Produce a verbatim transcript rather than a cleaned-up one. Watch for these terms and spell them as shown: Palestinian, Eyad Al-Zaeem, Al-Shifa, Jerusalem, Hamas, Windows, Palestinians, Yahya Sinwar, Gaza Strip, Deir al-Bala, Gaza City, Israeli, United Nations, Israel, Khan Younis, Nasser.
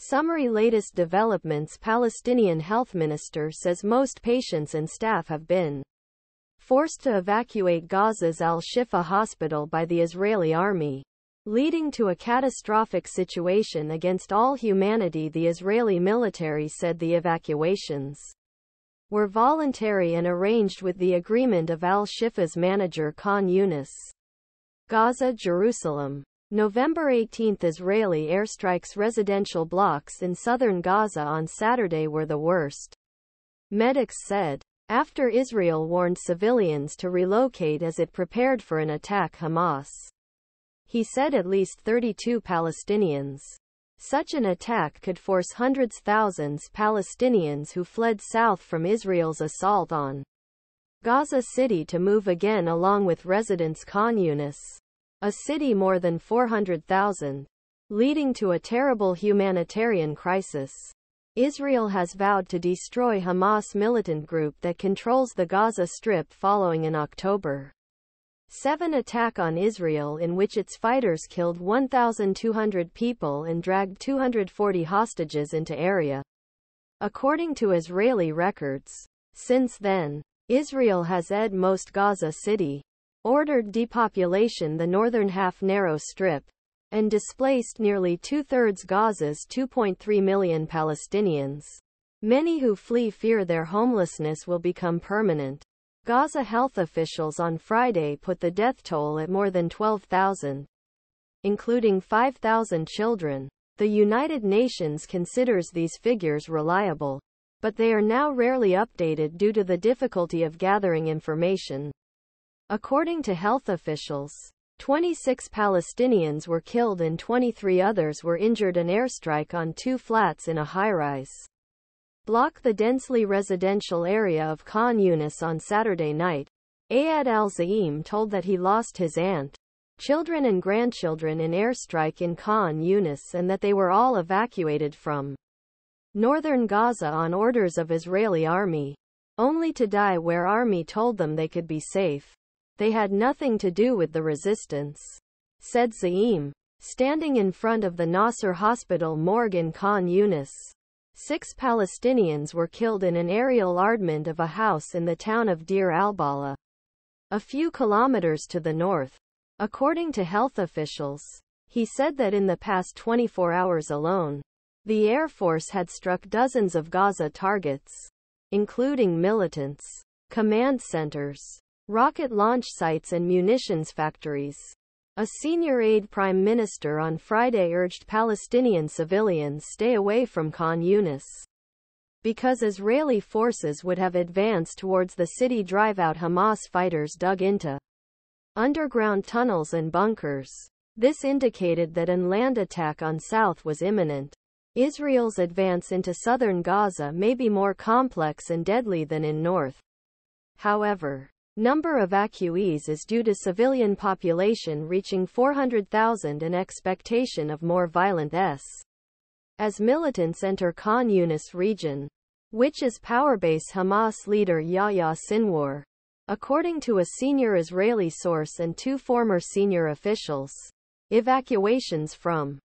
Summary: latest developments. Palestinian health minister says most patients and staff have been forced to evacuate Gaza's Al-Shifa hospital by the Israeli army, leading to a catastrophic situation against all humanity. The Israeli military said the evacuations were voluntary and arranged with the agreement of Al-Shifa's manager Khan Younis. Gaza, Jerusalem. November eighteenth. Israeli airstrikes. Residential blocks in southern Gaza on Saturday were the worst, medics said, after Israel warned civilians to relocate as it prepared for an attack. Hamas. He said at least thirty-two Palestinians. Such an attack could force hundreds thousands Palestinians who fled south from Israel's assault on Gaza City to move again, along with residents. Khan Younis. A city more than four hundred thousand, leading to a terrible humanitarian crisis. Israel has vowed to destroy Hamas militant group that controls the Gaza Strip following an October seventh attack on Israel in which its fighters killed one thousand two hundred people and dragged two hundred forty hostages into area, according to Israeli records. Since then, Israel has aid most Gaza City, ordered depopulation the northern half narrow strip, and displaced nearly two-thirds Gaza's two point three million Palestinians. Many who flee fear their homelessness will become permanent. Gaza health officials on Friday put the death toll at more than twelve thousand, including five thousand children. The United Nations considers these figures reliable, but they are now rarely updated due to the difficulty of gathering information. According to health officials, twenty-six Palestinians were killed and twenty-three others were injured in an airstrike on two flats in a high-rise block, the densely residential area of Khan Younis on Saturday night. Eyad Al-Zaeem told that he lost his aunt, children and grandchildren in airstrike in Khan Younis and that they were all evacuated from northern Gaza on orders of Israeli army, only to die where army told them they could be safe. They had nothing to do with the resistance, said Zaeem, standing in front of the Nasser hospital morgue in Khan Younis. Six Palestinians were killed in an aerial bombardment of a house in the town of Deir al-Bala, a few kilometers to the north, according to health officials. He said that in the past twenty-four hours alone, the Air Force had struck dozens of Gaza targets, including militants, command centers, rocket launch sites and munitions factories. A senior aide prime minister on Friday urged Palestinian civilians stay away from Khan Younis, because Israeli forces would have advanced towards the city. Drive out. Hamas fighters dug into underground tunnels and bunkers. This indicated that an land attack on south was imminent. Israel's advance into southern Gaza may be more complex and deadly than in north, however. Number of evacuees is due to civilian population reaching four hundred thousand and expectation of more violent s as militants enter Khan Younis region, which is powerbase Hamas leader Yahya Sinwar, according to a senior Israeli source and two former senior officials. Evacuations from